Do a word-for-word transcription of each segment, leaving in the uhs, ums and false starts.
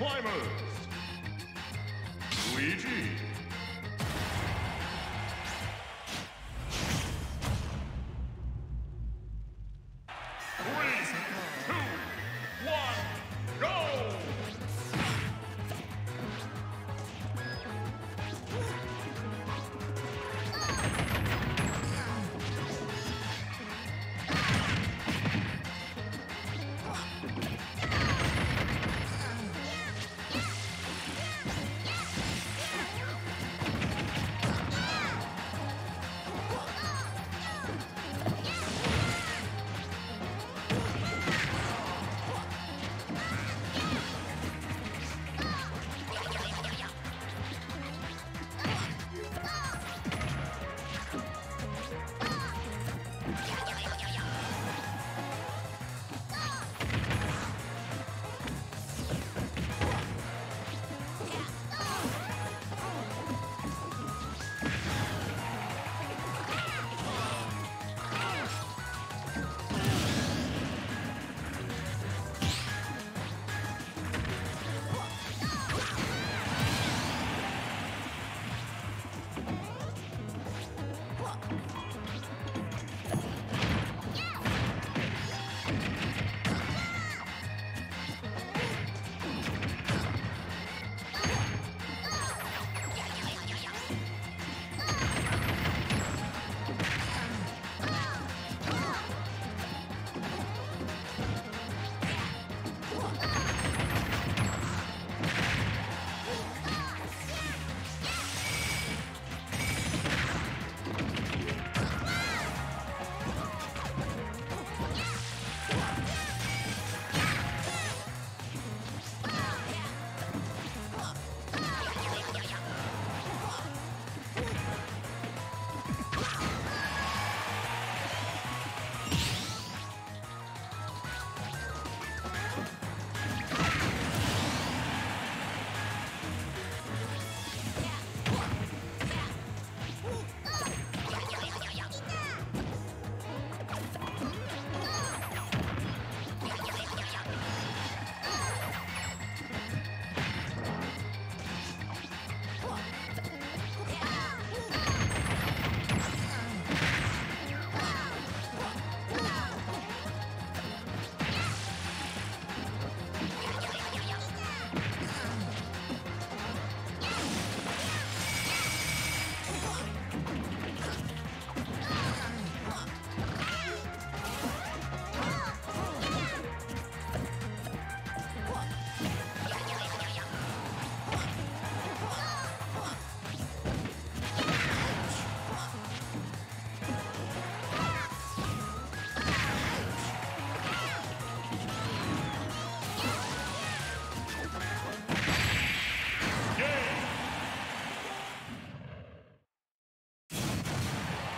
Climbers. Luigi.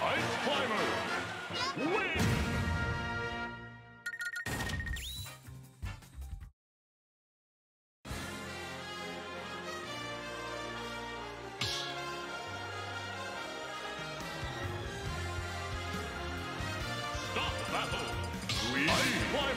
Ice Climbers!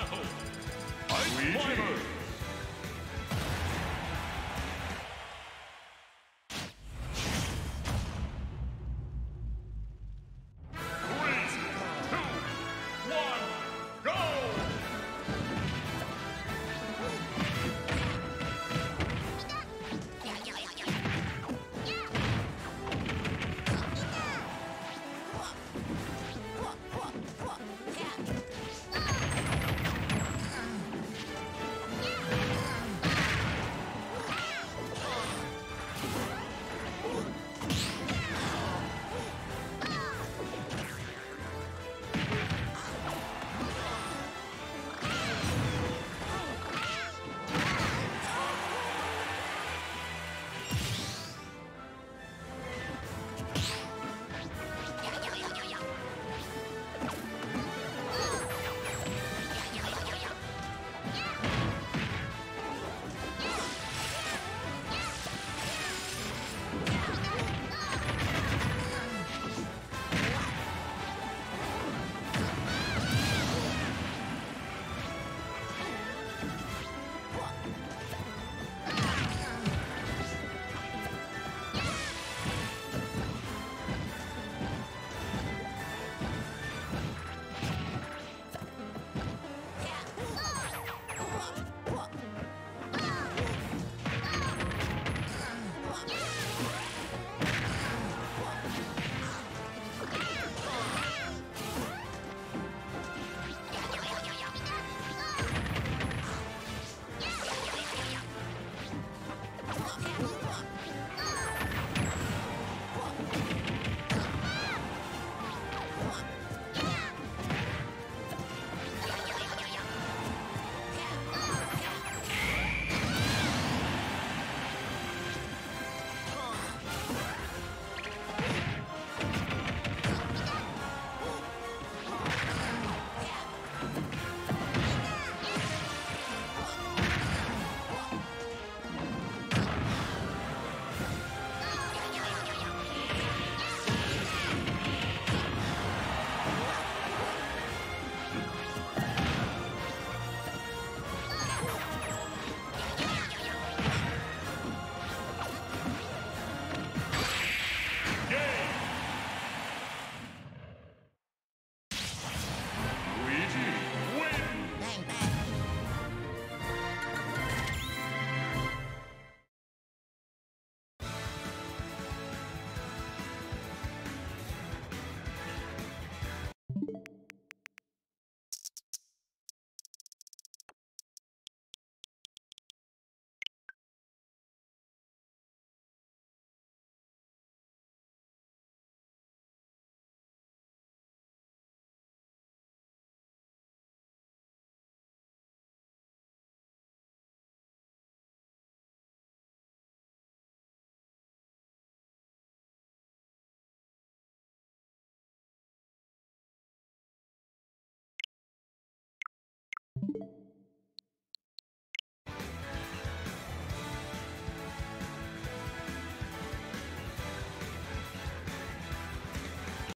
battle. Ice Climbers.